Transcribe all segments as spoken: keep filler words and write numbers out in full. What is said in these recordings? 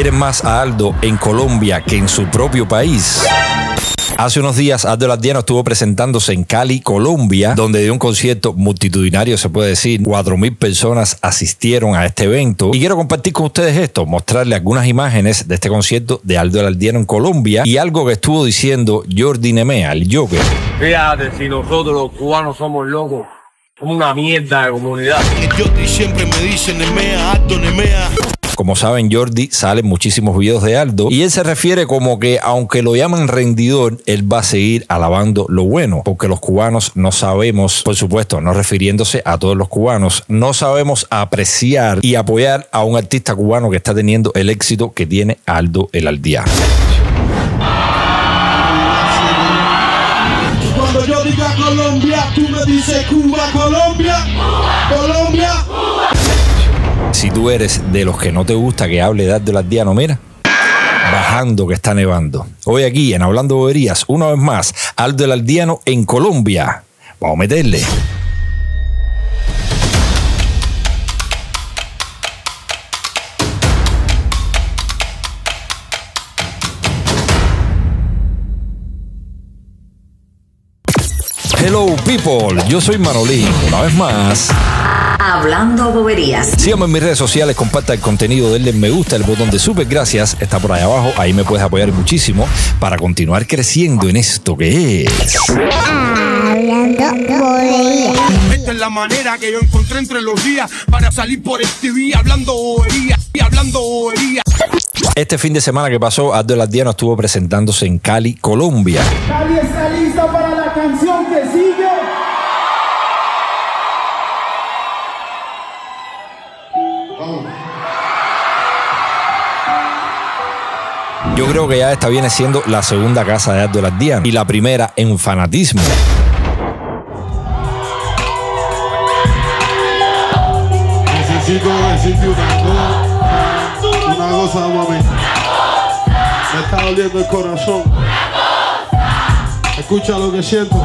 quieren más a Aldo en Colombia que en su propio país. Hace unos días, Al dos el Aldeano estuvo presentándose en Cali, Colombia, donde dio un concierto multitudinario, se puede decir. cuatro mil personas asistieron a este evento. Y quiero compartir con ustedes esto, mostrarles algunas imágenes de este concierto de Al dos el Aldeano en Colombia y algo que estuvo diciendo Yordi Nemea, el Joker. Fíjate, si nosotros los cubanos somos locos, somos una mierda de comunidad. Yordi siempre me dice Nemea, Aldo Nemea. Como saben, Yordi sale en muchísimos videos de Aldo y él se refiere como que aunque lo llaman rendidor, él va a seguir alabando lo bueno, porque los cubanos no sabemos, por supuesto, no refiriéndose a todos los cubanos, no sabemos apreciar y apoyar a un artista cubano que está teniendo el éxito que tiene Aldo el Aldeano. Cuando yo diga Colombia, tú me dices Cuba, Colombia, Colombia. Si tú eres de los que no te gusta que hable de Al dos el Aldeano, mira, bajando que está nevando. Hoy aquí en Hablando Boberías, una vez más, Al dos el Aldeano en Colombia. Vamos a meterle. Hello people, yo soy Manolín, una vez más. Hablando Boberías. Síganme en mis redes sociales, compartan el contenido, denle me gusta, el botón de super gracias está por ahí abajo, ahí me puedes apoyar muchísimo para continuar creciendo en esto que es Hablando Boberías. Esta es la manera que yo encontré entre los días para salir por el T V hablando boberías y hablando boberías. Este fin de semana que pasó, Al dos el Aldeano estuvo presentándose en Cali, Colombia. Cali está lista para la canción que sigue. Yo creo que ya esta viene siendo la segunda casa de Al dos el Aldeano y la primera en fanatismo. Necesito decirte una cosa, una cosa, mami. Me está doliendo el corazón. Escucha lo que siento.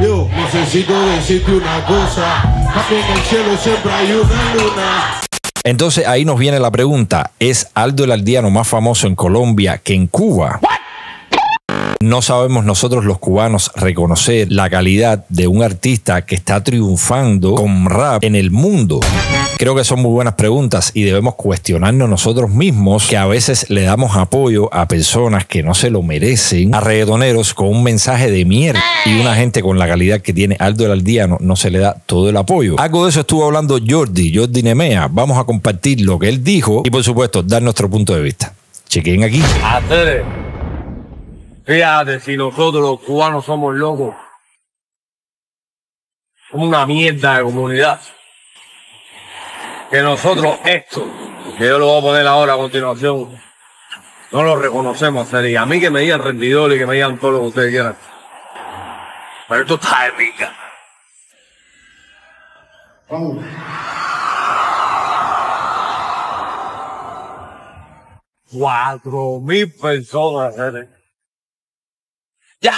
Yo necesito decirte una cosa, papi, en el cielo siempre hay una luna. Entonces ahí nos viene la pregunta, ¿es Aldo el Aldeano más famoso en Colombia que en Cuba? No sabemos nosotros los cubanos reconocer la calidad de un artista que está triunfando con rap en el mundo. Creo que son muy buenas preguntas y debemos cuestionarnos nosotros mismos, que a veces le damos apoyo a personas que no se lo merecen, a reggaetoneros con un mensaje de mierda, y una gente con la calidad que tiene Aldo el Aldeano no se le da todo el apoyo. Algo de eso estuvo hablando Yordi, Yordi Nemea. Vamos a compartir lo que él dijo y por supuesto dar nuestro punto de vista. Chequen aquí. Hacer. Fíjate, si nosotros los cubanos somos locos, somos una mierda de comunidad. Que nosotros esto, que yo lo voy a poner ahora a continuación, no lo reconocemos, sería a mí que me digan rendidor y que me digan todo lo que ustedes quieran. Pero esto está de pica. Vamos. Cuatro mil personas, ¿eh? Ya.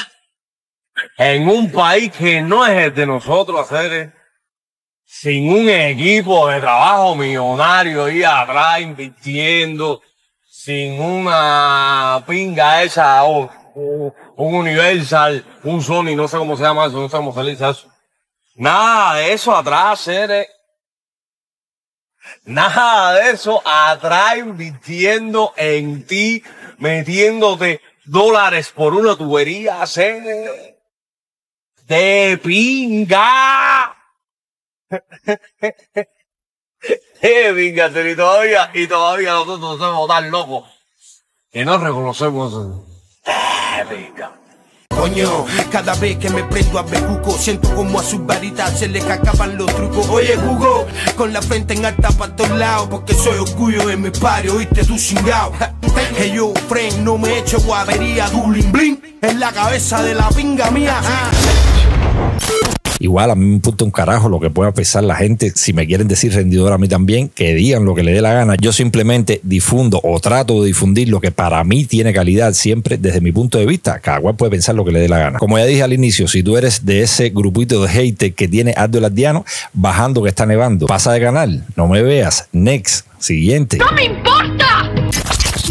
En un país que no es el de nosotros, hacer ¿eh? Sin un equipo de trabajo millonario ahí atrás invirtiendo, sin una pinga esa, o, o un Universal, un Sony, no sé cómo se llama eso, no sé cómo se dice eso. Nada de eso atrás, ¿eh? Nada de eso atrás invirtiendo en ti, metiéndote dólares por una tubería, ¿eh? De pinga. eh, venga, y todavía, y todavía nosotros nos hemos tan locos que no reconocemos eso. Eh, venga. Coño, cada vez que me prendo a ver Cuco, siento como a sus varitas se les acaban los trucos. Oye, Hugo, con la frente en alta para todos lados, porque soy orgullo en mi pario, oíste tú chingao. Que yo, friend, no me eche guavería, dublin blin, en la cabeza de la pinga mía. Igual a mí me importa un carajo lo que pueda pensar la gente. Si me quieren decir rendidor a mí también, que digan lo que le dé la gana. Yo simplemente difundo o trato de difundir lo que para mí tiene calidad, siempre desde mi punto de vista. Cada cual puede pensar lo que le dé la gana. Como ya dije al inicio, si tú eres de ese grupito de haters que tiene Aldo el Aldeano, bajando que está nevando, pasa de canal, no me veas, next, siguiente. ¡No me importa!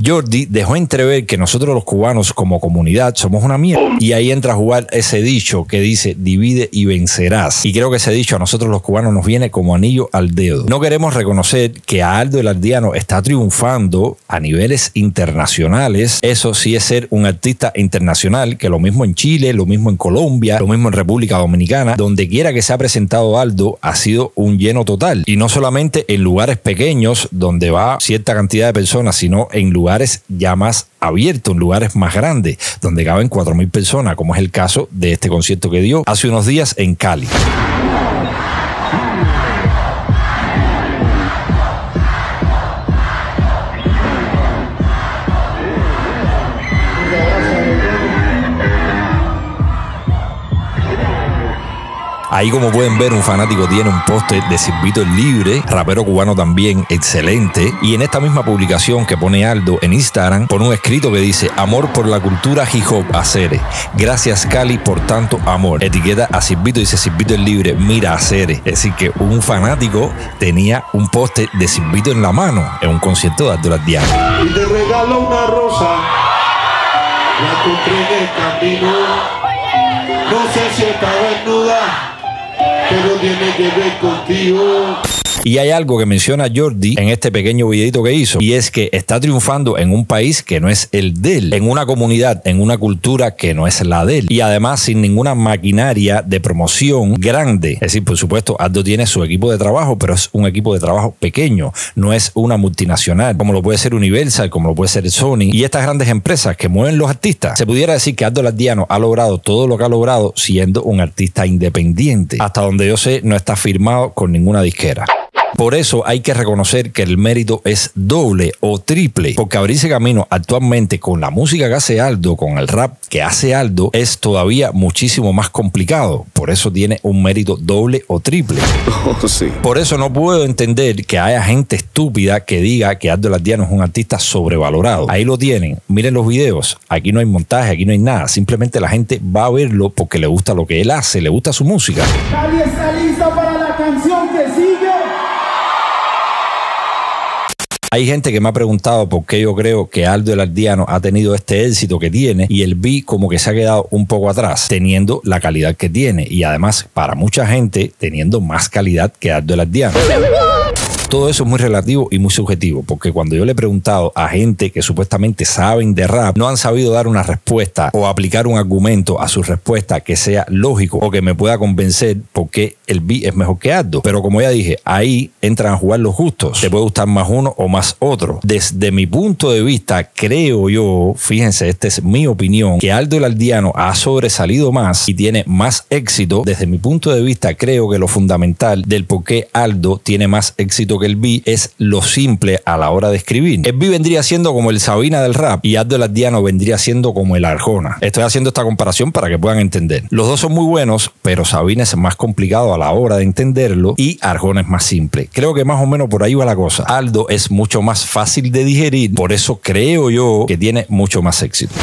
Yordi dejó entrever que nosotros los cubanos como comunidad somos una mierda, y ahí entra a jugar ese dicho que dice divide y vencerás, y creo que ese dicho a nosotros los cubanos nos viene como anillo al dedo. No queremos reconocer que Al dos el Aldeano está triunfando a niveles internacionales. Eso sí es ser un artista internacional, que lo mismo en Chile, lo mismo en Colombia, lo mismo en República Dominicana, donde quiera que se ha presentado Al dos ha sido un lleno total, y no solamente en lugares pequeños donde va cierta cantidad de personas, sino en lugares ya más abiertos, en lugares más grandes donde caben cuatro mil personas, como es el caso de este concierto que dio hace unos días en Cali. Ahí, como pueden ver, un fanático tiene un póster de Silvito el Libre, rapero cubano también, excelente. Y en esta misma publicación que pone Al dos en Instagram, pone un escrito que dice: amor por la cultura hip hop, acere. Gracias Cali por tanto amor. Etiqueta a Silvito, dice Silvito el Libre, mira acere. Es decir que un fanático tenía un póster de Silvito en la mano en un concierto de Al dos el Aldeano. Y te regalo una rosa, la compré en el camino. No sé si estaba en duda, pero tiene que ver contigo. Y hay algo que menciona Yordi en este pequeño videito que hizo, y es que está triunfando en un país que no es el de él, en una comunidad, en una cultura que no es la de él, y además sin ninguna maquinaria de promoción grande. Es decir, por supuesto, Al dos tiene su equipo de trabajo, pero es un equipo de trabajo pequeño, no es una multinacional como lo puede ser Universal, como lo puede ser Sony y estas grandes empresas que mueven los artistas. Se pudiera decir que Al dos el Aldeano ha logrado todo lo que ha logrado siendo un artista independiente. Hasta donde yo sé, no está firmado con ninguna disquera. Por eso hay que reconocer que el mérito es doble o triple, porque abrirse camino actualmente con la música que hace Al dos, con el rap que hace Al dos, es todavía muchísimo más complicado. Por eso tiene un mérito doble o triple. Oh, sí. Por eso no puedo entender que haya gente estúpida que diga que Al dos el Aldeano es un artista sobrevalorado. Ahí lo tienen, miren los videos. Aquí no hay montaje, aquí no hay nada. Simplemente la gente va a verlo porque le gusta lo que él hace, le gusta su música. Nadie está lista para la canción que sigue. Hay gente que me ha preguntado por qué yo creo que Al dos el Aldeano ha tenido este éxito que tiene y el B como que se ha quedado un poco atrás, teniendo la calidad que tiene y además para mucha gente teniendo más calidad que Al dos el Aldeano. Todo eso es muy relativo y muy subjetivo, porque cuando yo le he preguntado a gente que supuestamente saben de rap, no han sabido dar una respuesta o aplicar un argumento a su respuesta que sea lógico o que me pueda convencer por qué el B es mejor que Al dos. Pero como ya dije, ahí entran a jugar los gustos. Te puede gustar más uno o más otro. Desde mi punto de vista, creo yo, fíjense, esta es mi opinión, que Al dos el Aldeano ha sobresalido más y tiene más éxito. Desde mi punto de vista, creo que lo fundamental del por qué Al dos tiene más éxito que el B es lo simple a la hora de escribir. El B vendría siendo como el Sabina del rap y Al dos el Aldeano vendría siendo como el Arjona. Estoy haciendo esta comparación para que puedan entender. Los dos son muy buenos, pero Sabina es más complicado a la hora de entenderlo y Arjona es más simple. Creo que más o menos por ahí va la cosa. Al dos es mucho más fácil de digerir, por eso creo yo que tiene mucho más éxito.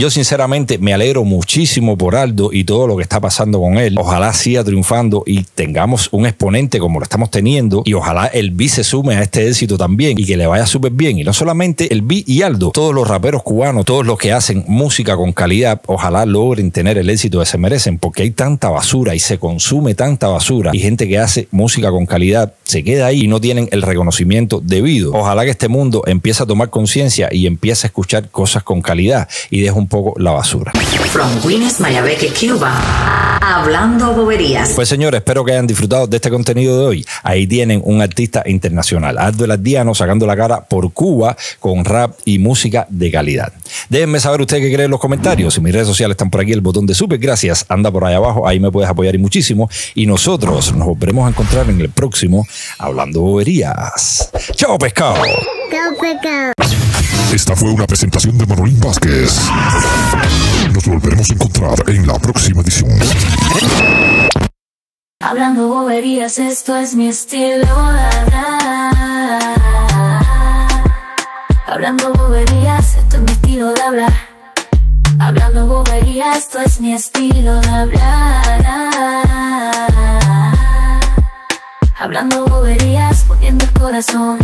Yo sinceramente me alegro muchísimo por Al dos y todo lo que está pasando con él. Ojalá siga triunfando y tengamos un exponente como lo estamos teniendo, y ojalá el B se sume a este éxito también y que le vaya súper bien. Y no solamente el B y Al dos, todos los raperos cubanos, todos los que hacen música con calidad, ojalá logren tener el éxito que se merecen, porque hay tanta basura y se consume tanta basura, y gente que hace música con calidad se queda ahí y no tienen el reconocimiento debido. Ojalá que este mundo empiece a tomar conciencia y empiece a escuchar cosas con calidad y deje un poco la basura. From Guinness, Mayabeque, Cuba, hablando boberías. Pues señores, espero que hayan disfrutado de este contenido de hoy. Ahí tienen un artista internacional, Al dos el Aldeano, sacando la cara por Cuba con rap y música de calidad. Déjenme saber ustedes qué creen en los comentarios. Si mis redes sociales están por aquí, el botón de super gracias anda por ahí abajo, ahí me puedes apoyar y muchísimo. Y nosotros nos volveremos a encontrar en el próximo Hablando Boberías. ¡Chao, pescado! ¡Chao, pescado! Esta fue una presentación de Manuelín Vázquez. Nos volveremos a encontrar en la próxima edición. Hablando boberías, esto es mi estilo. Hablando boberías, esto es mi estilo de hablar. Hablando boberías, esto es mi estilo de hablar. Hablando boberías, poniendo el corazón.